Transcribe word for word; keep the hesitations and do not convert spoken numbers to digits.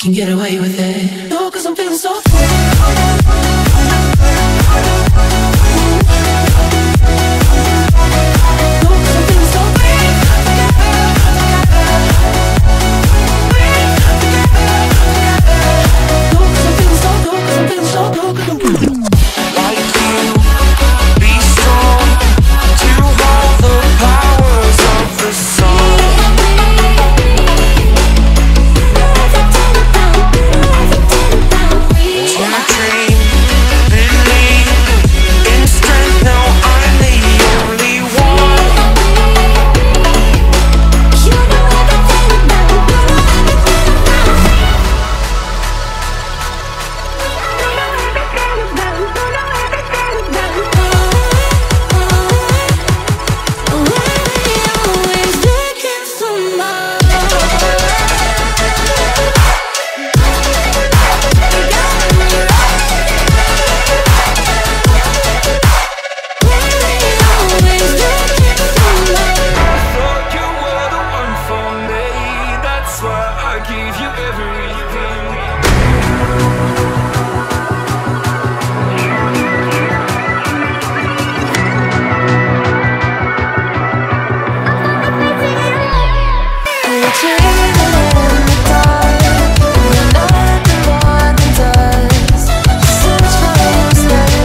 I can get away with it. No, cause I'm feeling so free.